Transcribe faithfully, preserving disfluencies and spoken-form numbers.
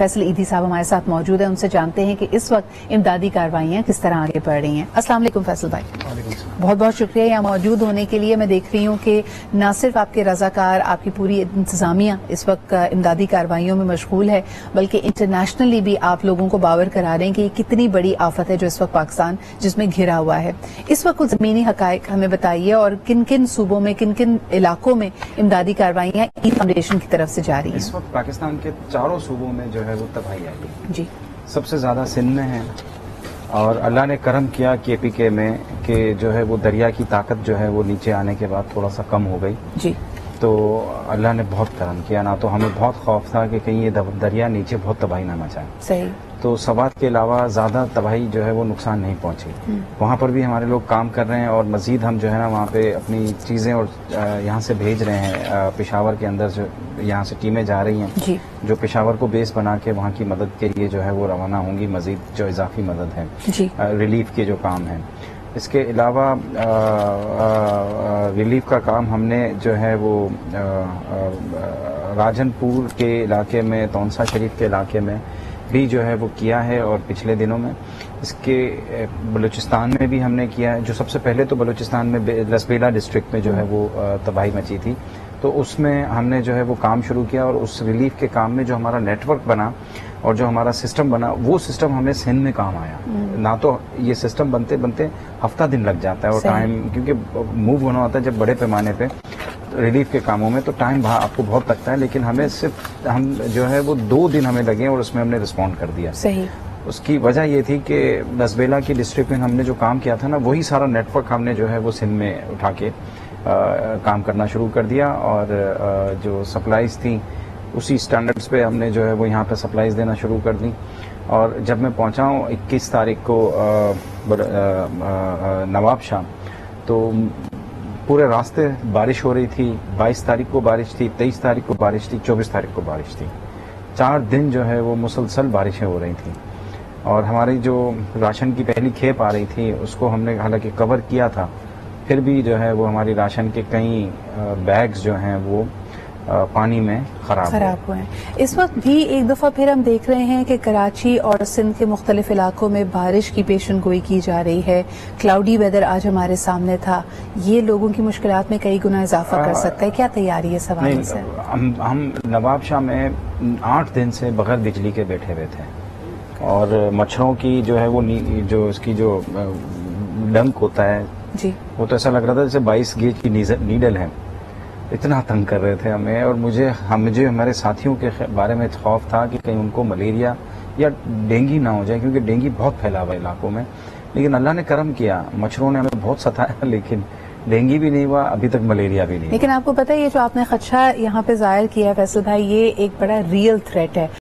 फैसल अदी साहब हमारे साथ मौजूद हैं, उनसे जानते हैं कि इस वक्त इमदादी कार्रवाइयाँ किस तरह आगे बढ़ रही हैं। अस्सलाम वालेकुम फैसल भाई। बहुत बहुत शुक्रिया यहाँ मौजूद होने के लिए। मैं देख रही हूँ कि न सिर्फ आपके रजाकार, आपकी पूरी इंतजामिया इस वक्त इमदादी कार्रवाइयों में मशगूल है, बल्कि इंटरनेशनली भी आप लोगों को बावर करा रहे हैं कि ये कितनी बड़ी आफत है जो इस वक्त पाकिस्तान जिसमें घिरा हुआ है। इस वक्त कुछ ज़मीनी हक़ाइक़ हमें बताइए और किन किन सूबों में, किन किन इलाकों में इमदादी कार्रवाइयाँ ई फाउंडेशन की तरफ से जारी हैं। इस वक्त पाकिस्तान के चारों सूबों में जो है वो तबाही आई है जी, सबसे ज़्यादा सिंध में है। और अल्लाह ने करम किया केपी के में कि जो है वो दरिया की ताकत जो है वो नीचे आने के बाद थोड़ा सा कम हो गई जी, तो अल्लाह ने बहुत करम किया। ना तो हमें बहुत खौफ था कि कहीं ये दरिया नीचे बहुत तबाही ना मचाए, सही तो सवात के अलावा ज़्यादा तबाही जो है वो नुकसान नहीं पहुंची। वहाँ पर भी हमारे लोग काम कर रहे हैं और मज़ीद हम जो है ना वहाँ पे अपनी चीज़ें और यहाँ से भेज रहे हैं। पेशावर के अंदर जो यहाँ से टीमें जा रही हैं जो पेशावर को बेस बना के वहाँ की मदद के लिए जो है वो रवाना होंगी। मज़ीद जो इजाफी मदद है रिलीफ के जो काम है, इसके अलावा रिलीफ का काम हमने जो है वो आ, आ, राजनपुर के इलाके में, तौंसा शरीफ के इलाके में भी जो है वो किया है और पिछले दिनों में इसके बलूचिस्तान में भी हमने किया है। जो सबसे पहले तो बलूचिस्तान में लसबेला डिस्ट्रिक्ट में जो है वो तबाही मची थी, तो उसमें हमने जो है वो काम शुरू किया। और उस रिलीफ के काम में जो हमारा नेटवर्क बना और जो हमारा सिस्टम बना, वो सिस्टम हमें सिंध में काम आया। ना तो ये सिस्टम बनते बनते हफ्ता दिन लग जाता है और टाइम, क्योंकि मूव होना होता है जब बड़े पैमाने पे रिलीफ के कामों में, तो टाइम आपको बहुत लगता है, लेकिन हमें सिर्फ हम जो है वो दो दिन हमें लगे और उसमें हमने रिस्पॉन्ड कर दिया। सही। उसकी वजह ये थी कि लसबेला के डिस्ट्रिक्ट में हमने जो काम किया था ना, वही सारा नेटवर्क हमने जो है वो सिंध में उठा के आ, काम करना शुरू कर दिया। और आ, जो सप्लाइज थी उसी स्टैंडर्ड्स पे हमने जो है वो यहाँ पे सप्लाइज देना शुरू कर दी। और जब मैं पहुँचा हूँ इक्कीस तारीख को नवाब शाह, तो पूरे रास्ते बारिश हो रही थी। बाईस तारीख को बारिश थी, तेईस तारीख को बारिश थी, चौबीस तारीख को बारिश थी। चार दिन जो है वो मुसलसल बारिशें हो रही थी। और हमारी जो राशन की पहली खेप आ रही थी उसको हमने हालांकि कवर किया था, फिर भी जो है वो हमारी राशन के कई बैग्स जो हैं वो पानी में खराब खराब हुए हैं। इस वक्त भी एक दफ़ा फिर हम देख रहे हैं कि कराची और सिंध के मुख्तलिफ इलाकों में बारिश की पेशन गोई की जा रही है। क्लाउडी वेदर आज हमारे सामने था, ये लोगों की मुश्किलात में कई गुना इजाफा कर सकता है। क्या तैयारी है सवाल से? हम, हम नवाब शाह में आठ दिन से बगैर बिजली के बैठे हुए थे और मच्छरों की जो है वो जो इसकी जो डंक होता है जी, वो तो ऐसा लग रहा था जैसे बाईस गेज की नीडल है, इतना तंग कर रहे थे हमें। और मुझे हम मुझे हमारे साथियों के बारे में खौफ था कि कहीं उनको मलेरिया या डेंगू ना हो जाए, क्योंकि डेंगू बहुत फैला हुआ है इलाकों में। लेकिन अल्लाह ने करम किया, मच्छरों ने हमें बहुत सताया, लेकिन डेंगू भी नहीं हुआ, अभी तक मलेरिया भी नहीं। लेकिन आपको पता है ये जो आपने खदशा यहाँ पे जाहिर किया फैसल भाई, ये एक बड़ा रियल थ्रेट है।